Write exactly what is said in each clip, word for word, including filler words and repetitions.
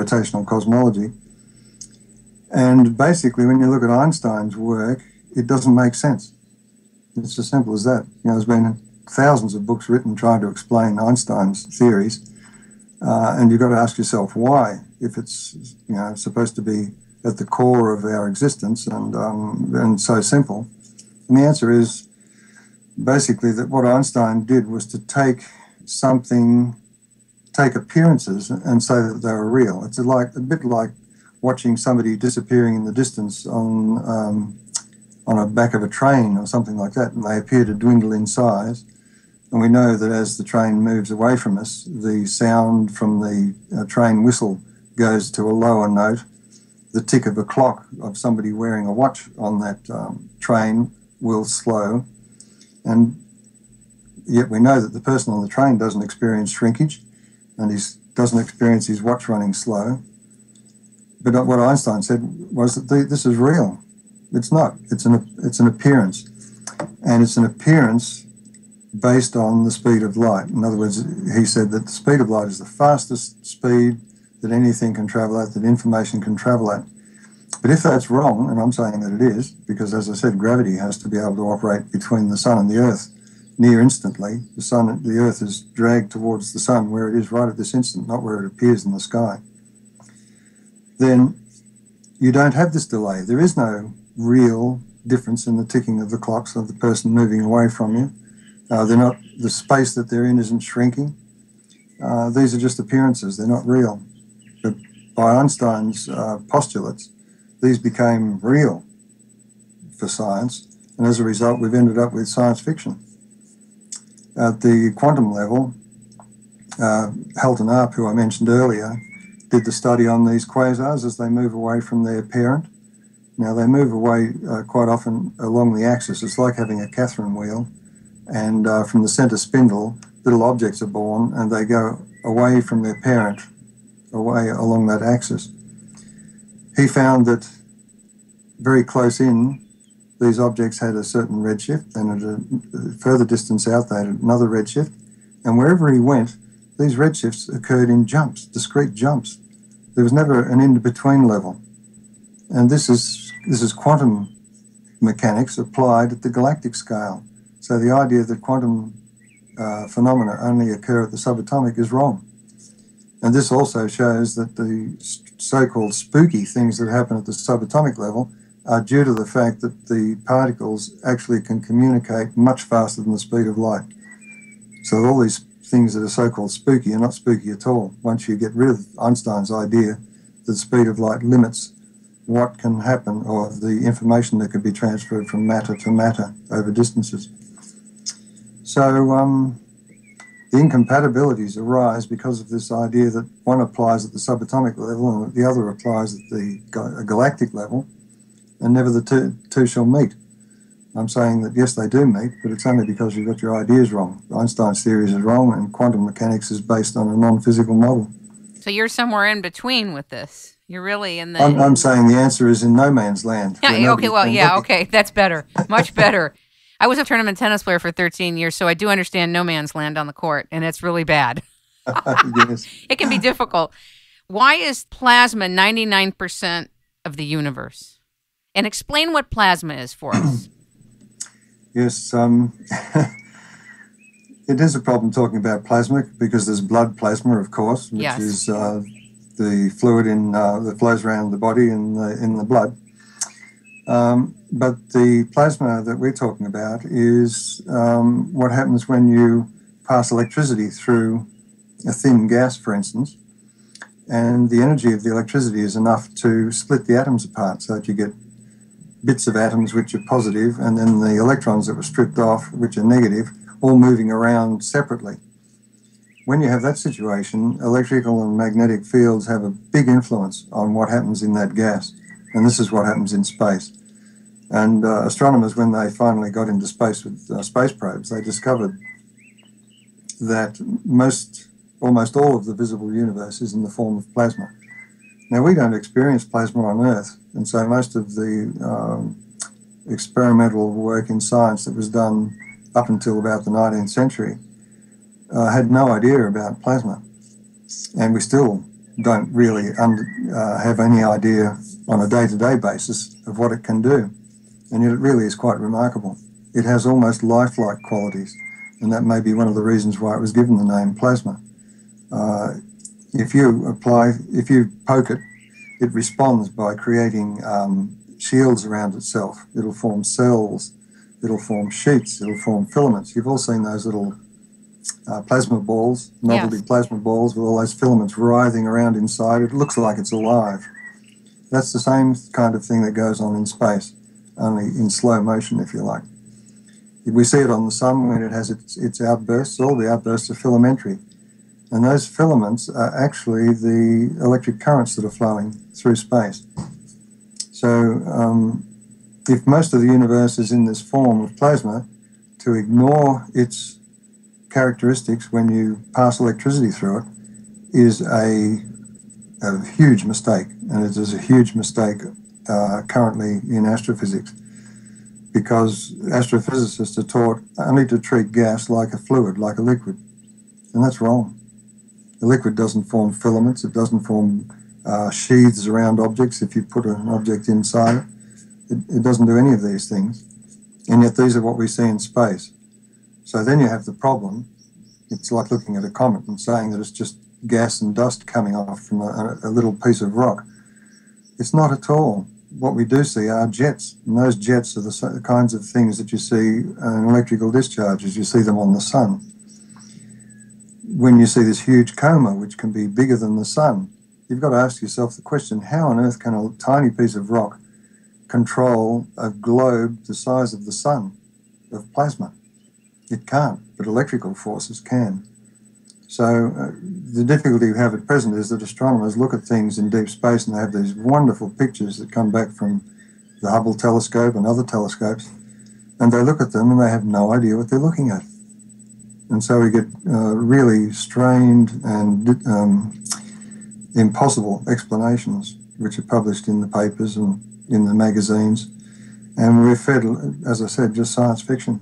rotational cosmology. And basically, when you look at Einstein's work, it doesn't make sense. It's as simple as that. You know, there's been thousands of books written trying to explain Einstein's theories, uh, and you've got to ask yourself why, if it's you know supposed to be at the core of our existence and um, and so simple. And the answer is basically that what Einstein did was to take something, take appearances, and say that they were real. It's like a bit like watching somebody disappearing in the distance on um, on the back of a train or something like that, and they appear to dwindle in size. And we know that as the train moves away from us, the sound from the uh, train whistle goes to a lower note. The tick of a clock of somebody wearing a watch on that um, train will slow. And yet we know that the person on the train doesn't experience shrinkage, and he doesn't experience his watch running slow. But what Einstein said was that the, this is real. It's not. It's an, it's an appearance. And it's an appearance based on the speed of light. In other words, he said that the speed of light is the fastest speed that anything can travel at, that information can travel at. But if that's wrong, and I'm saying that it is, because as I said, gravity has to be able to operate between the sun and the earth near instantly. The sun, the earth is dragged towards the sun where it is right at this instant, not where it appears in the sky. Then you don't have this delay. There is no real difference in the ticking of the clocks of the person moving away from you. Uh, they're not, the space that they're in isn't shrinking. Uh, these are just appearances. They're not real. But by Einstein's uh, postulates, these became real for science, and as a result, we've ended up with science fiction. At the quantum level, uh, Halton Arp, who I mentioned earlier, did the study on these quasars as they move away from their parent. Now, they move away uh, quite often along the axis. It's like having a Catherine wheel, and uh, from the center spindle, little objects are born, and they go away from their parent, away along that axis. He found that very close in, these objects had a certain redshift, and at a further distance out, they had another redshift. And wherever he went, these redshifts occurred in jumps, discrete jumps. There was never an in-between level. And this is, this is quantum mechanics applied at the galactic scale. So the idea that quantum uh, phenomena only occur at the subatomic is wrong. And this also shows that the so-called spooky things that happen at the subatomic level are due to the fact that the particles actually can communicate much faster than the speed of light. So all these things that are so-called spooky are not spooky at all, once you get rid of Einstein's idea that the speed of light limits what can happen, or the information that can be transferred from matter to matter over distances. So um, the incompatibilities arise because of this idea that one applies at the subatomic level and the other applies at the galactic level, and never the two, two shall meet. I'm saying that, yes, they do meet, but it's only because you've got your ideas wrong. Einstein's theories are wrong, and quantum mechanics is based on a non-physical model. So you're somewhere in between with this. You're really in the... I'm, I'm saying the answer is in no man's land. Yeah, okay, well, yeah, looking. Okay, that's better. Much better. I was a tournament tennis player for thirteen years, so I do understand no man's land on the court, and it's really bad. Yes. It can be difficult. Why is plasma ninety-nine percent of the universe? And explain what plasma is for us. Yes, um, it is a problem talking about plasma, because there's blood plasma, of course, which yes. is uh, the fluid in uh, that flows around the body in the, in the blood. Um, but the plasma that we're talking about is um, what happens when you pass electricity through a thin gas, for instance, and the energy of the electricity is enough to split the atoms apart, so that you get bits of atoms which are positive, and then the electrons that were stripped off, which are negative, all moving around separately. When you have that situation, electrical and magnetic fields have a big influence on what happens in that gas, and this is what happens in space. And uh, astronomers, when they finally got into space with uh, space probes, they discovered that most, almost all of the visible universe is in the form of plasma. Now, we don't experience plasma on Earth, and so most of the um, experimental work in science that was done up until about the nineteenth century uh, had no idea about plasma. And we still don't really under, uh, have any idea on a day-to-day basis of what it can do. And yet it really is quite remarkable. It has almost lifelike qualities, and that may be one of the reasons why it was given the name plasma. Uh, if you apply, if you poke it, it responds by creating um, shields around itself. It'll form cells, it'll form sheets, it'll form filaments. You've all seen those little uh, plasma balls, novelty yeah. plasma balls with all those filaments writhing around inside. It looks like it's alive. That's the same kind of thing that goes on in space, only in slow motion, if you like. We see it on the sun when it has its, its outbursts. All the outbursts are filamentary. And those filaments are actually the electric currents that are flowing through space. So um, if most of the universe is in this form of plasma, to ignore its characteristics when you pass electricity through it is a, a huge mistake. And it is a huge mistake uh, currently in astrophysics, because astrophysicists are taught only to treat gas like a fluid, like a liquid, and that's wrong. The liquid doesn't form filaments, it doesn't form uh, sheaths around objects if you put an object inside it. it. It doesn't do any of these things, and yet these are what we see in space. So then you have the problem. It's like looking at a comet and saying that it's just gas and dust coming off from a, a little piece of rock. It's not at all. What we do see are jets, and those jets are the kinds of things that you see in electrical discharges. You see them on the sun. When you see this huge coma, which can be bigger than the sun, you've got to ask yourself the question, how on earth can a tiny piece of rock control a globe the size of the sun, of plasma? It can't, but electrical forces can. So uh, the difficulty we have at present is that astronomers look at things in deep space and they have these wonderful pictures that come back from the Hubble telescope and other telescopes, and they look at them and they have no idea what they're looking at. And so we get uh, really strained and um, impossible explanations, which are published in the papers and in the magazines. And we're fed, as I said, just science fiction.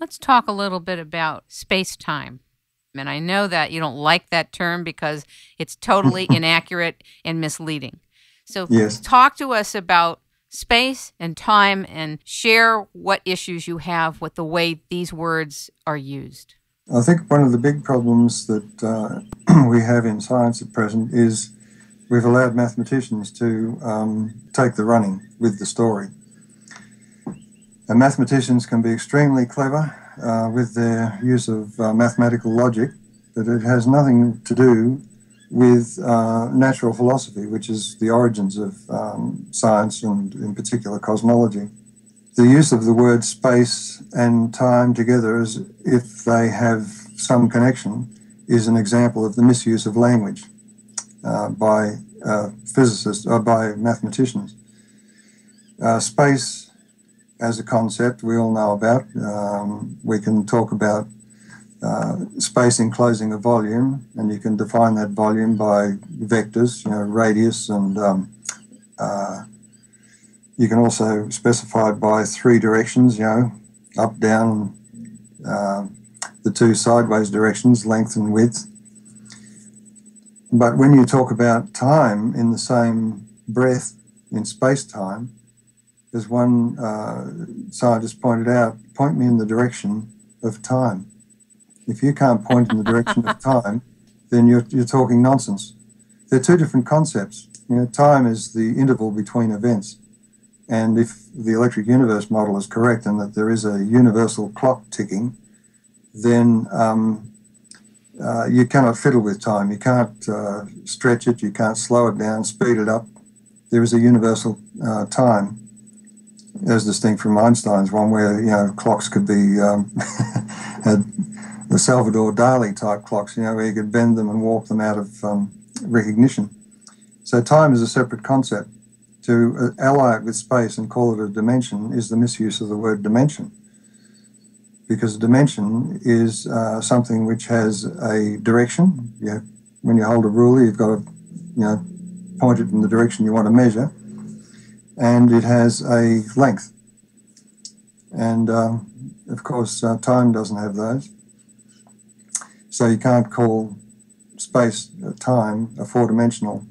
Let's talk a little bit about space-time. And I know that you don't like that term because it's totally inaccurate and misleading. So yes. Talk to us about space and time and share what issues you have with the way these words are used. I think one of the big problems that uh, we have in science at present is we've allowed mathematicians to um, take the running with the story. And mathematicians can be extremely clever Uh, with their use of uh, mathematical logic, that it has nothing to do with uh, natural philosophy, which is the origins of um, science and in particular cosmology. The use of the word space and time together as if they have some connection is an example of the misuse of language uh, by uh, physicists or by mathematicians. Uh, space as a concept we all know about. Um, we can talk about uh, space enclosing a volume, and you can define that volume by vectors, you know, radius, and um, uh, you can also specify it by three directions, you know, up, down, uh, the two sideways directions, length and width. But when you talk about time in the same breath in space-time, as one uh, scientist pointed out, point me in the direction of time. If you can't point in the direction of time, then you're, you're talking nonsense. They're two different concepts. You know, time is the interval between events. And if the electric universe model is correct and that there is a universal clock ticking, then um, uh, you cannot fiddle with time. You can't uh, stretch it, you can't slow it down, speed it up. There is a universal uh, time, as distinct from Einstein's one, where, you know, clocks could be um, the Salvador Dali type clocks, you know, where you could bend them and warp them out of um, recognition. So time is a separate concept. To ally it with space and call it a dimension is the misuse of the word dimension, because dimension is uh, something which has a direction. You have, when you hold a ruler, you've got to, you know, point it in the direction you want to measure. And it has a length. And, um, of course, uh, time doesn't have those. So you can't call space-time, a four-dimensional